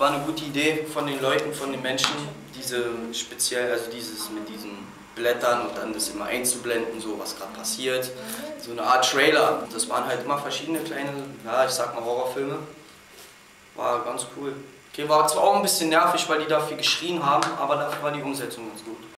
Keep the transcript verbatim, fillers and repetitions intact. war eine gute Idee von den Leuten, von den Menschen, diese speziell, also dieses mit diesen Blättern und dann das immer einzublenden, so was gerade passiert. So eine Art Trailer. Das waren halt immer verschiedene kleine, ja, ich sag mal Horrorfilme. War ganz cool. Okay, war zwar auch ein bisschen nervig, weil die dafür geschrien haben, aber dafür war die Umsetzung ganz gut.